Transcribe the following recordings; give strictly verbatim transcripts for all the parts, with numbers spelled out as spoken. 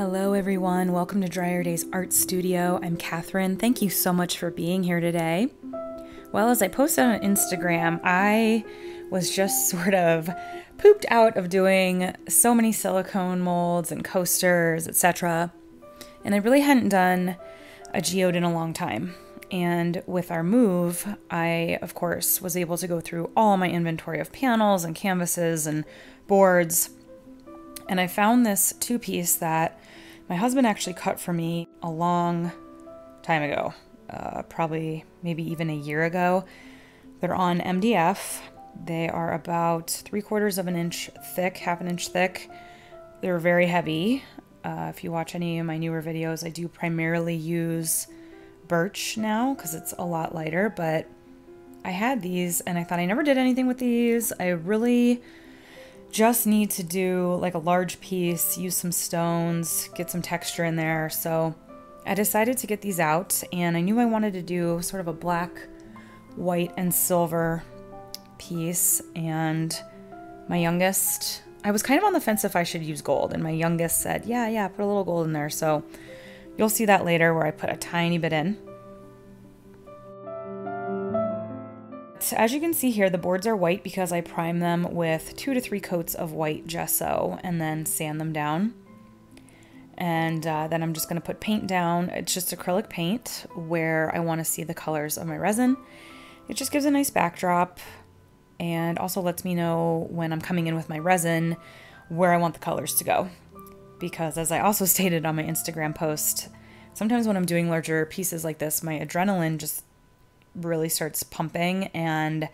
Hello everyone, welcome to Dryer Days Art Studio. I'm Catherine. Thank you so much for being here today. Well, as I posted on Instagram, I was just sort of pooped out of doing so many silicone molds and coasters, et cetera. And I really hadn't done a geode in a long time. And with our move, I, of course, was able to go through all my inventory of panels and canvases and boards. And I found this two-piece that my husband actually cut for me a long time ago, uh, probably maybe even a year ago. They're on M D F. They are about three quarters of an inch thick, half an inch thick. They're very heavy. Uh, if you watch any of my newer videos, I do primarily use birch now because it's a lot lighter, but I had these and I thought I never did anything with these. I really just need to do like a large piece, use some stones, get some texture in there. So I decided to get these out, and I knew I wanted to do sort of a black, white, and silver piece. And my youngest, I was kind of on the fence if I should use gold, and my youngest said, yeah, yeah, put a little gold in there. So you'll see that later where I put a tiny bit in. As you can see here, the boards are white because I prime them with two to three coats of white gesso and then sand them down. And uh, then I'm just going to put paint down. It's just acrylic paint where I want to see the colors of my resin. It just gives a nice backdrop and also lets me know when I'm coming in with my resin where I want the colors to go. Because as I also stated on my Instagram post, sometimes when I'm doing larger pieces like this, my adrenaline just really starts pumping and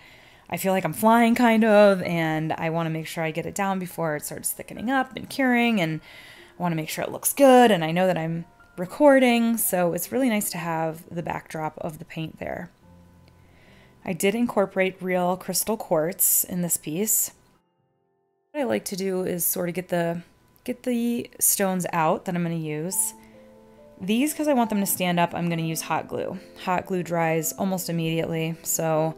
I feel like I'm flying kind of, and I want to make sure I get it down before it starts thickening up and curing, and I want to make sure it looks good and I know that I'm recording. So it's really nice to have the backdrop of the paint there. I did incorporate real crystal quartz in this piece. What I like to do is sort of get the get the stones out that I'm going to use. These, because I want them to stand up, I'm going to use hot glue. Hot glue dries almost immediately, so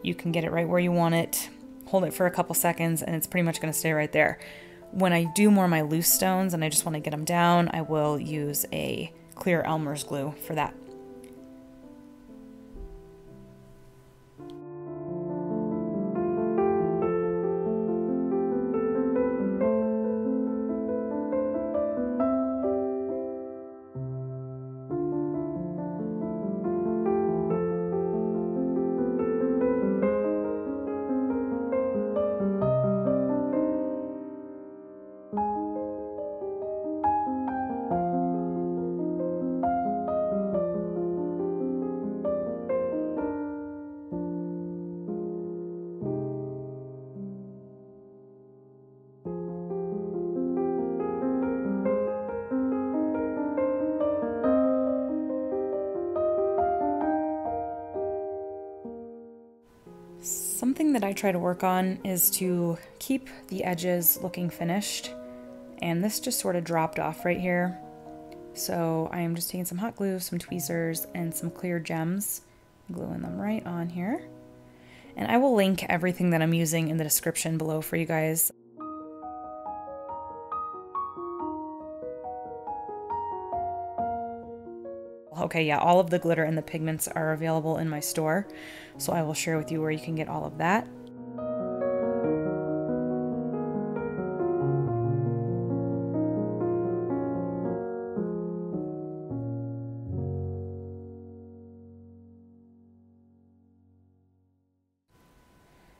you can get it right where you want it, hold it for a couple seconds, and it's pretty much going to stay right there. When I do more of my loose stones and I just want to get them down, I will use a clear Elmer's glue for that. Something that I try to work on is to keep the edges looking finished, and this just sort of dropped off right here. So I am just taking some hot glue, some tweezers, and some clear gems, gluing them right on here. And I will link everything that I'm using in the description below for you guys. Okay, yeah, all of the glitter and the pigments are available in my store, so I will share with you where you can get all of that.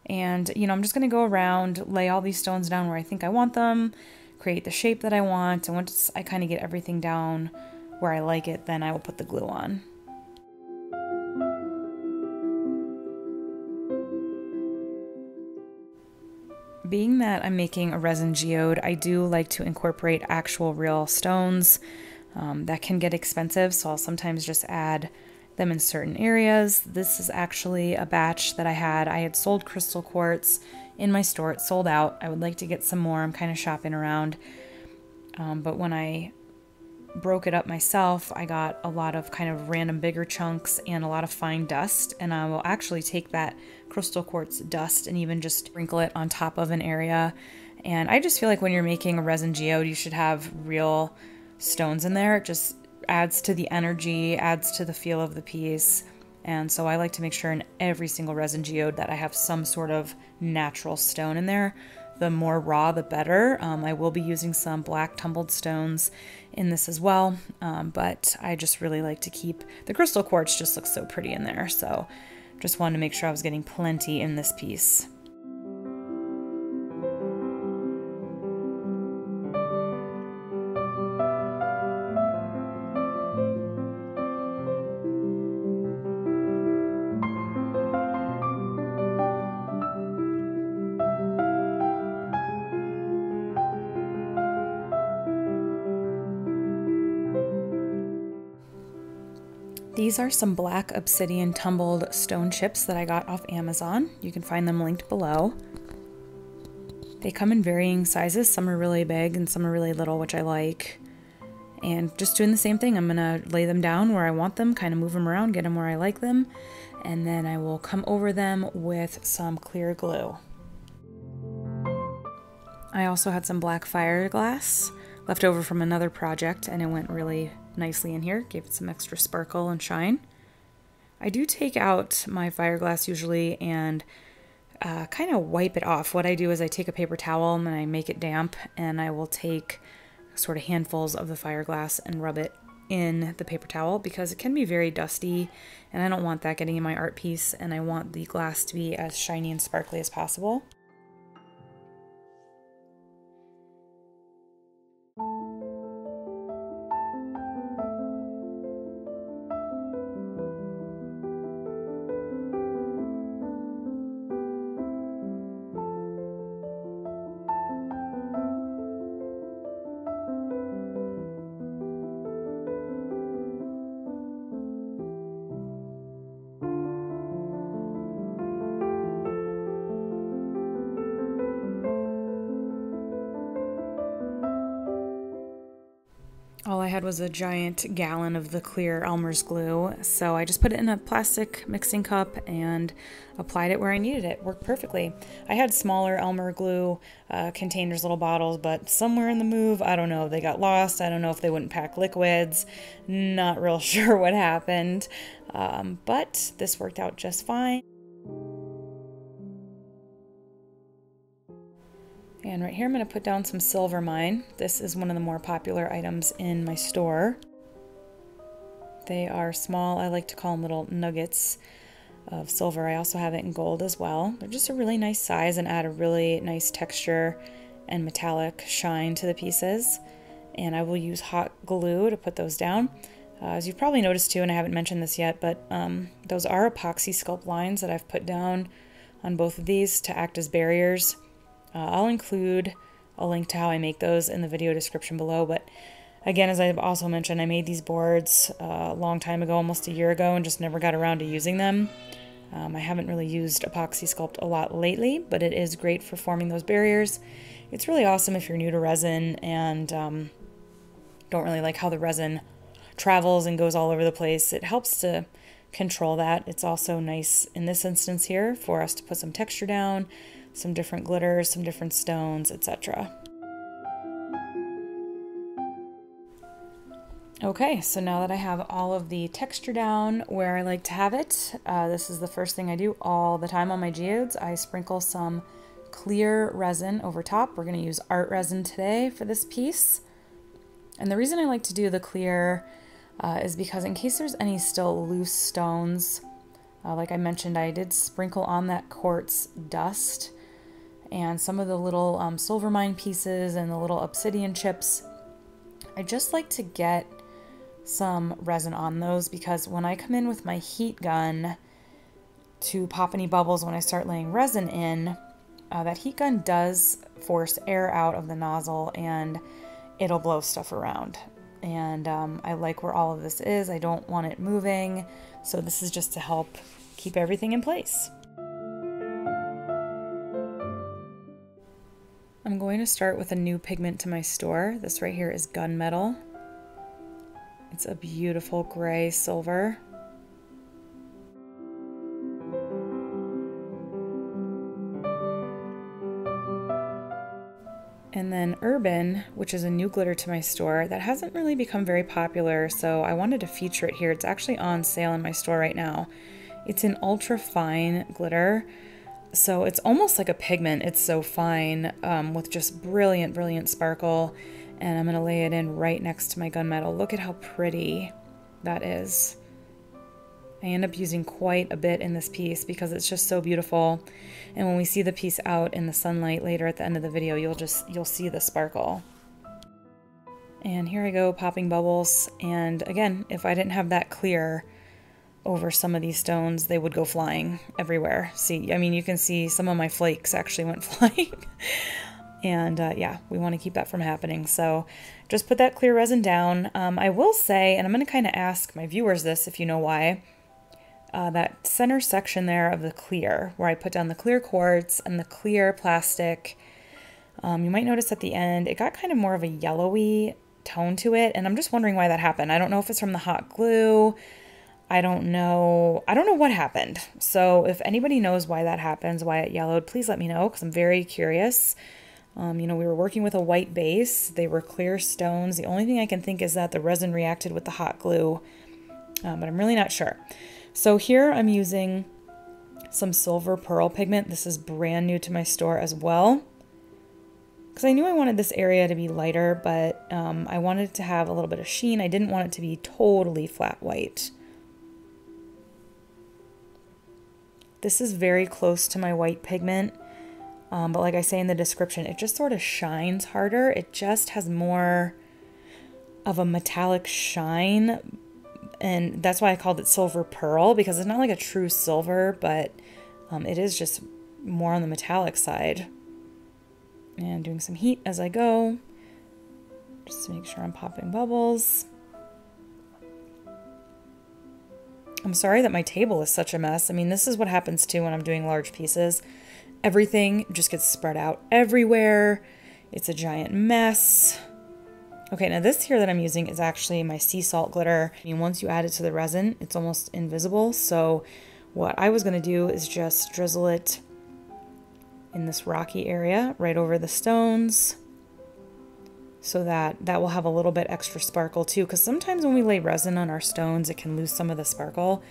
And, you know, I'm just going to go around, lay all these stones down where I think I want them, create the shape that I want, and once I kind of get everything down where I like it, then I will put the glue on. Being that I'm making a resin geode, I do like to incorporate actual real stones. Um, that can get expensive, so I'll sometimes just add them in certain areas. This is actually a batch that I had. I had sold crystal quartz in my store. It sold out. I would like to get some more. I'm kind of shopping around. Um, but when I broke it up myself, I got a lot of kind of random bigger chunks and a lot of fine dust, and I will actually take that crystal quartz dust and even just sprinkle it on top of an area. And I just feel like when you're making a resin geode, you should have real stones in there. It just adds to the energy, adds to the feel of the piece. And so I like to make sure in every single resin geode that I have some sort of natural stone in there. The more raw, the better. Um, I will be using some black tumbled stones in this as well, um, but I just really like to keep, the crystal quartz just looks so pretty in there, so just wanted to make sure I was getting plenty in this piece. These are some black obsidian tumbled stone chips that I got off Amazon. You can find them linked below. They come in varying sizes. Some are really big and some are really little, which I like. And just doing the same thing, I'm gonna lay them down where I want them, kind of move them around, get them where I like them, and then I will come over them with some clear glue. I also had some black fiberglass left over from another project, and it went really nicely in here, gave it some extra sparkle and shine. I do take out my fiberglass usually and uh, kind of wipe it off. What I do is I take a paper towel and I make it damp, and I will take sort of handfuls of the fiberglass and rub it in the paper towel, because it can be very dusty and I don't want that getting in my art piece, and I want the glass to be as shiny and sparkly as possible. All I had was a giant gallon of the clear Elmer's glue, so I just put it in a plastic mixing cup and applied it where I needed it. Worked perfectly. I had smaller Elmer glue uh, containers, little bottles, but somewhere in the move, I don't know, they got lost. I don't know if they wouldn't pack liquids. Not real sure what happened, um, but this worked out just fine. And right here I'm going to put down some silver mine. This is one of the more popular items in my store. They are small, I like to call them little nuggets of silver. I also have it in gold as well. They're just a really nice size and add a really nice texture and metallic shine to the pieces. And I will use hot glue to put those down. Uh, as you've probably noticed too, and I haven't mentioned this yet, but um, those are epoxy sculpt lines that I've put down on both of these to act as barriers. Uh, I'll include a link to how I make those in the video description below, but again, as I've also mentioned, I made these boards uh, a long time ago, almost a year ago, and just never got around to using them. Um, I haven't really used epoxy sculpt a lot lately, but it is great for forming those barriers. It's really awesome if you're new to resin and um, don't really like how the resin travels and goes all over the place. It helps to control that. It's also nice in this instance here for us to put some texture down, some different glitters, some different stones, et cetera. Okay, so now that I have all of the texture down where I like to have it, uh, this is the first thing I do all the time on my geodes. I sprinkle some clear resin over top. We're going to use art resin today for this piece. And the reason I like to do the clear uh, is because in case there's any still loose stones, uh, like I mentioned, I did sprinkle on that quartz dust. And some of the little um, silver mine pieces and the little obsidian chips, I just like to get some resin on those, because when I come in with my heat gun to pop any bubbles when I start laying resin in, uh, that heat gun does force air out of the nozzle and it'll blow stuff around. And um, I like where all of this is. I don't want it moving, so this is just to help keep everything in place. I'm going to start with a new pigment to my store. This right here is Gunmetal. It's a beautiful gray silver. And then Urban, which is a new glitter to my store, that hasn't really become very popular, so I wanted to feature it here. It's actually on sale in my store right now. It's an ultra fine glitter, so it's almost like a pigment. It's so fine, um, with just brilliant, brilliant sparkle. And I'm gonna lay it in right next to my Gunmetal. Look at how pretty that is. I end up using quite a bit in this piece because it's just so beautiful. And when we see the piece out in the sunlight later at the end of the video, you'll just, you'll see the sparkle. And here I go, popping bubbles. And again, if I didn't have that clear over some of these stones, they would go flying everywhere. See, I mean, you can see some of my flakes actually went flying. And uh, yeah, we want to keep that from happening. So just put that clear resin down. Um, I will say, and I'm going to kind of ask my viewers this if you know why, Uh, that center section there of the clear, where I put down the clear quartz and the clear plastic, um, you might notice at the end it got kind of more of a yellowy tone to it, and I'm just wondering why that happened. I don't know if it's from the hot glue. I don't know. I don't know what happened. So if anybody knows why that happens, why it yellowed, please let me know, because I'm very curious. Um, you know, we were working with a white base. They were clear stones. The only thing I can think is that the resin reacted with the hot glue, um, but I'm really not sure. So here I'm using some silver pearl pigment. This is brand new to my store as well, because I knew I wanted this area to be lighter, but um, I wanted to have a little bit of sheen. I didn't want it to be totally flat white. This is very close to my white pigment, um, but like I say in the description, it just sort of shines harder. It just has more of a metallic shine. And that's why I called it silver pearl, because it's not like a true silver, but um, it is just more on the metallic side. And I'm doing some heat as I go, just to make sure I'm popping bubbles. I'm sorry that my table is such a mess. I mean, this is what happens too when I'm doing large pieces. Everything just gets spread out everywhere. It's a giant mess. Okay, now this here that I'm using is actually my sea salt glitter. I mean, once you add it to the resin, it's almost invisible. So what I was gonna do is just drizzle it in this rocky area right over the stones, so that that will have a little bit extra sparkle too, because sometimes when we lay resin on our stones, it can lose some of the sparkle.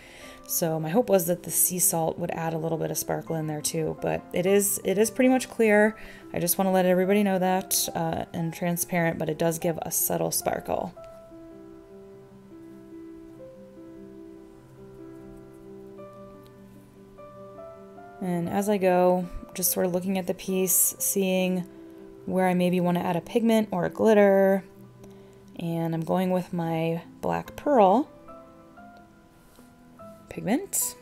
So my hope was that the sea salt would add a little bit of sparkle in there too, but it is it is pretty much clear. I just want to let everybody know that, uh, and transparent, but it does give a subtle sparkle. And as I go, just sort of looking at the piece, seeing where I maybe want to add a pigment or a glitter, and I'm going with my black pearl pigment.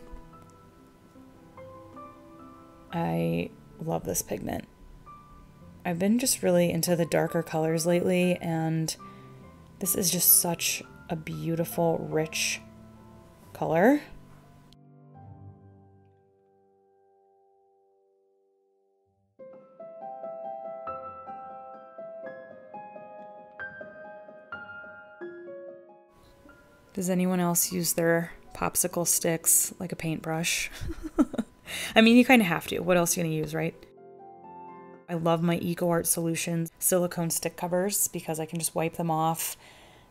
I love this pigment. I've been just really into the darker colors lately, and this is just such a beautiful, rich color. Does anyone else use their popsicle sticks like a paintbrush? I mean, you kind of have to. What else are you going to use, right? I love my EcoArt Solutions silicone stick covers, because I can just wipe them off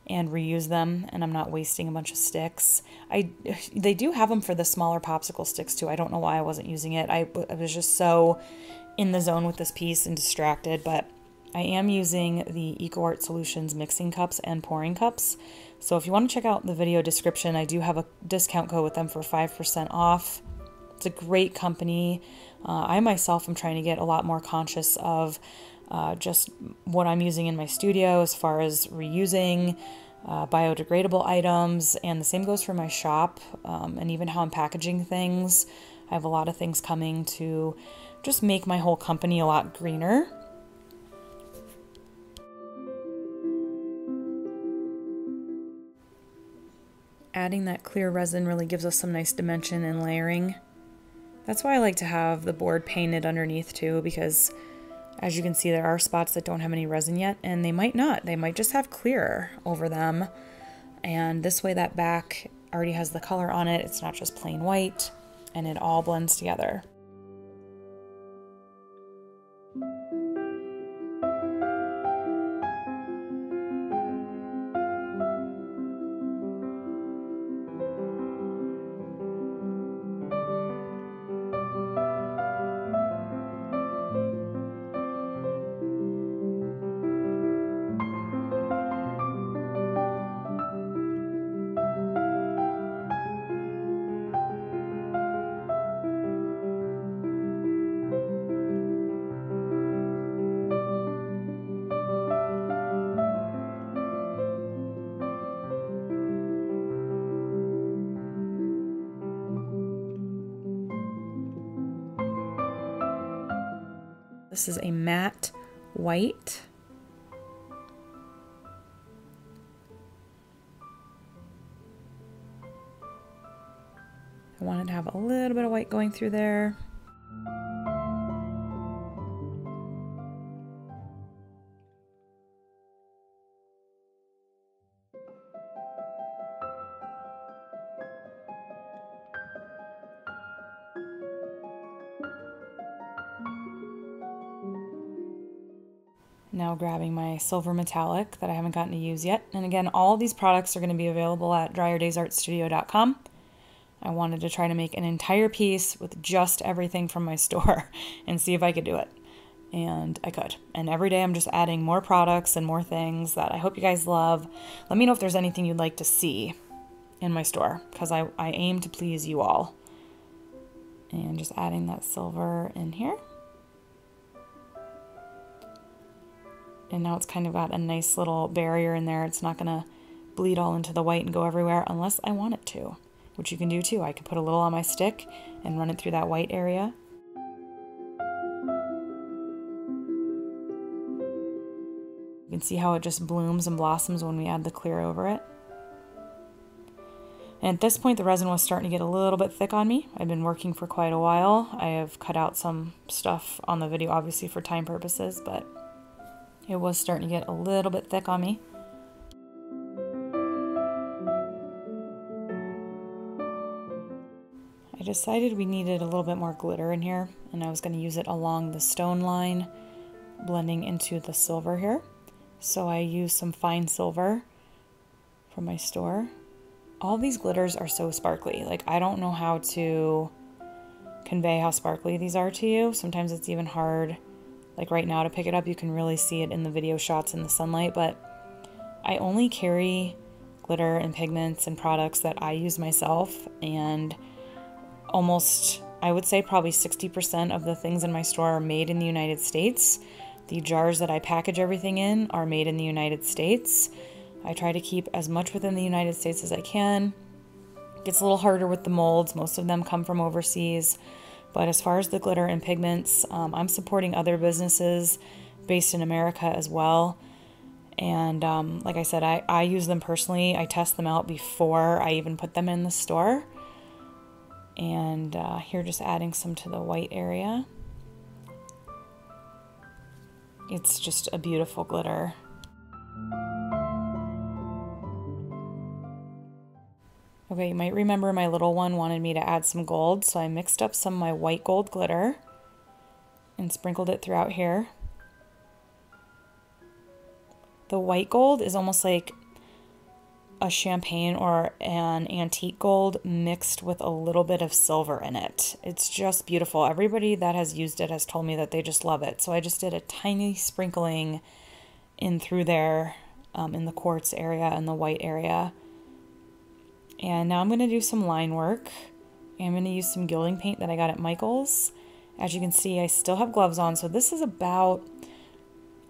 and reuse them, and I'm not wasting a bunch of sticks. I, they do have them for the smaller popsicle sticks too. I don't know why I wasn't using it. I, I was just so in the zone with this piece and distracted, but I am using the EcoArt Solutions mixing cups and pouring cups. So if you want to check out the video description, I do have a discount code with them for five percent off. It's a great company. Uh, I myself am trying to get a lot more conscious of uh, just what I'm using in my studio as far as reusing uh, biodegradable items. And the same goes for my shop, um, and even how I'm packaging things. I have a lot of things coming to just make my whole company a lot greener. Adding that clear resin really gives us some nice dimension and layering. That's why I like to have the board painted underneath too, because as you can see, there are spots that don't have any resin yet, and they might not. They might just have clear over them. And this way that back already has the color on it. It's not just plain white, and it all blends together. This is a matte white. I wanted to have a little bit of white going through there. Now grabbing my silver metallic that I haven't gotten to use yet. And again, all of these products are going to be available at dryer days art studio dot com. I wanted to try to make an entire piece with just everything from my store and see if I could do it. And I could. And every day I'm just adding more products and more things that I hope you guys love. Let me know if there's anything you'd like to see in my store, because I, I aim to please you all. And just adding that silver in here. And now it's kind of got a nice little barrier in there. It's not going to bleed all into the white and go everywhere unless I want it to, which you can do too. I could put a little on my stick and run it through that white area. You can see how it just blooms and blossoms when we add the clear over it. And at this point, the resin was starting to get a little bit thick on me. I've been working for quite a while. I have cut out some stuff on the video, obviously for time purposes, but it was starting to get a little bit thick on me. I decided we needed a little bit more glitter in here, and I was going to use it along the stone line, blending into the silver here. So I used some fine silver from my store. All these glitters are so sparkly. Like, I don't know how to convey how sparkly these are to you. Sometimes it's even hard. Like right now, to pick it up, you can really see it in the video shots in the sunlight, but I only carry glitter and pigments and products that I use myself, and almost, I would say probably sixty percent of the things in my store are made in the United States. The jars that I package everything in are made in the United States. I try to keep as much within the United States as I can. It gets a little harder with the molds. Most of them come from overseas. But as far as the glitter and pigments, um, I'm supporting other businesses based in America as well. And um, like I said, I, I use them personally. I test them out before I even put them in the store. And uh, here just adding some to the white area. It's just a beautiful glitter. Okay, you might remember my little one wanted me to add some gold, so I mixed up some of my white gold glitter and sprinkled it throughout here. The white gold is almost like a champagne or an antique gold mixed with a little bit of silver in it. It's just beautiful. Everybody that has used it has told me that they just love it. So I just did a tiny sprinkling in through there um, in the quartz area and the white area. And now I'm going to do some line work. I'm going to use some gilding paint that I got at Michael's. As you can see, I still have gloves on, so this is about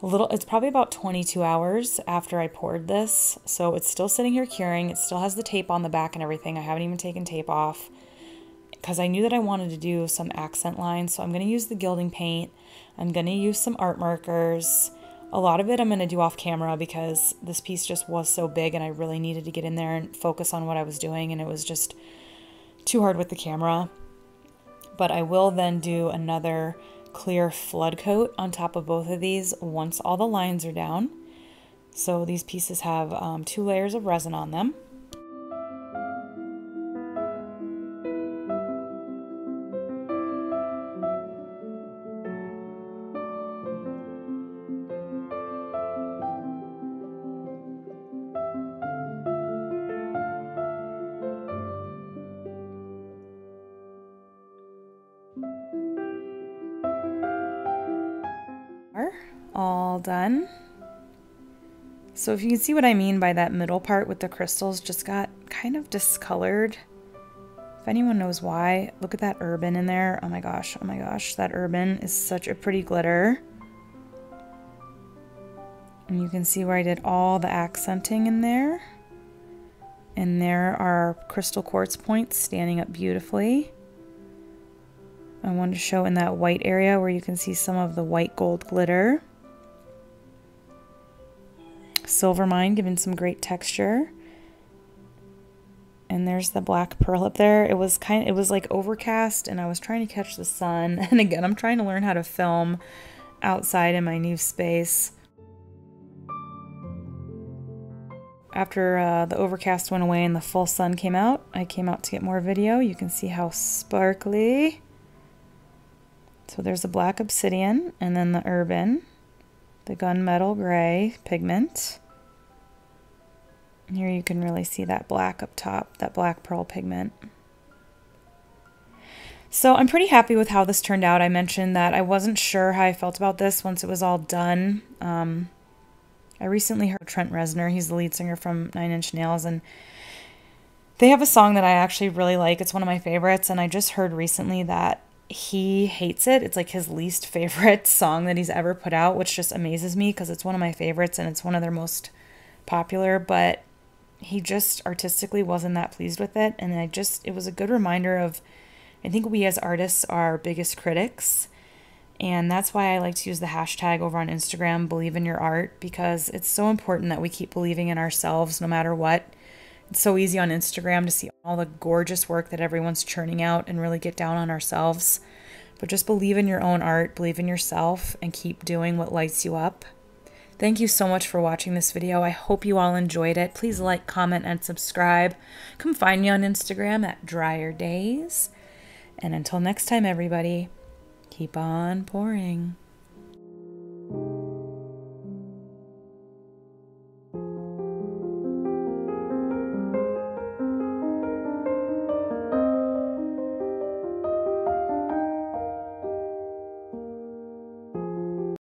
a little, it's probably about twenty-two hours after I poured this. So it's still sitting here curing. It still has the tape on the back and everything. I haven't even taken tape off because I knew that I wanted to do some accent lines. So I'm going to use the gilding paint. I'm going to use some art markers. A lot of it I'm going to do off camera because this piece just was so big and I really needed to get in there and focus on what I was doing, and it was just too hard with the camera. But I will then do another clear flood coat on top of both of these once all the lines are down. So these pieces have um, two layers of resin on them. All done. So if you can see what I mean by that middle part with the crystals just got kind of discolored. If anyone knows why, look at that Urban in there. Oh my gosh, oh my gosh, that Urban is such a pretty glitter. And you can see where I did all the accenting in there. And there are crystal quartz points standing up beautifully. I wanted to show in that white area where you can see some of the white gold glitter. Silver mine giving some great texture. And there's the black pearl up there. It was kind of, it was like overcast and I was trying to catch the sun. And again, I'm trying to learn how to film outside in my new space. After uh, the overcast went away and the full sun came out, I came out to get more video. You can see how sparkly. So there's the black obsidian and then the urban, the gunmetal gray pigment. And here you can really see that black up top, that black pearl pigment. So I'm pretty happy with how this turned out. I mentioned that I wasn't sure how I felt about this once it was all done. Um, I recently heard Trent Reznor, he's the lead singer from Nine Inch Nails, and they have a song that I actually really like. It's one of my favorites, and I just heard recently that he hates it. It's like his least favorite song that he's ever put out, which just amazes me because it's one of my favorites and it's one of their most popular, but he just artistically wasn't that pleased with it, and I just, it was a good reminder of, I think we as artists are our biggest critics. And that's why I like to use the hashtag over on Instagram, believe in your art, because it's so important that we keep believing in ourselves no matter what. It's so easy on Instagram to see all the gorgeous work that everyone's churning out and really get down on ourselves. But just believe in your own art, believe in yourself, and keep doing what lights you up. Thank you so much for watching this video. I hope you all enjoyed it. Please like, comment, and subscribe. Come find me on Instagram at Dryer Days. And until next time, everybody, keep on pouring.